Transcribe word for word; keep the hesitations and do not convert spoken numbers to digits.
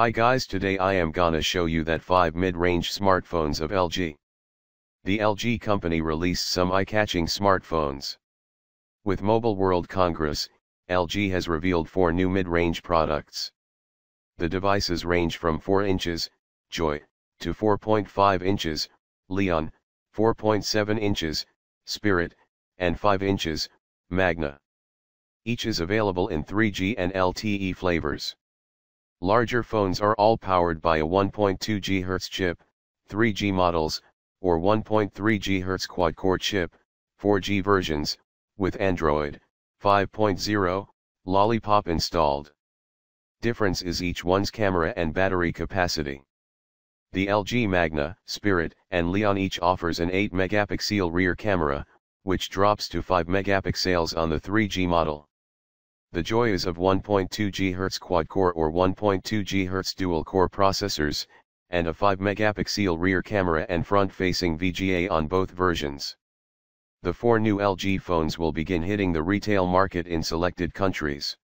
Hi guys, today I am gonna show you that five mid-range smartphones of L G. The L G company released some eye-catching smartphones. With Mobile World Congress, L G has revealed four new mid-range products. The devices range from four inches, Joy, to four point five inches, Leon, four point seven inches, Spirit, and five inches, Magna. Each is available in three G and L T E flavors. Larger phones are all powered by a one point two gigahertz chip, three G models, or one point three gigahertz quad-core chip, four G versions, with Android five point oh, Lollipop installed. Difference is each one's camera and battery capacity. The L G Magna, Spirit, and Leon each offers an eight megapixel rear camera, which drops to five megapixels on the three G model. The Joy is of one point two gigahertz quad-core or one point two gigahertz dual-core processors, and a five megapixel rear camera and front-facing V G A on both versions. The four new L G phones will begin hitting the retail market in selected countries.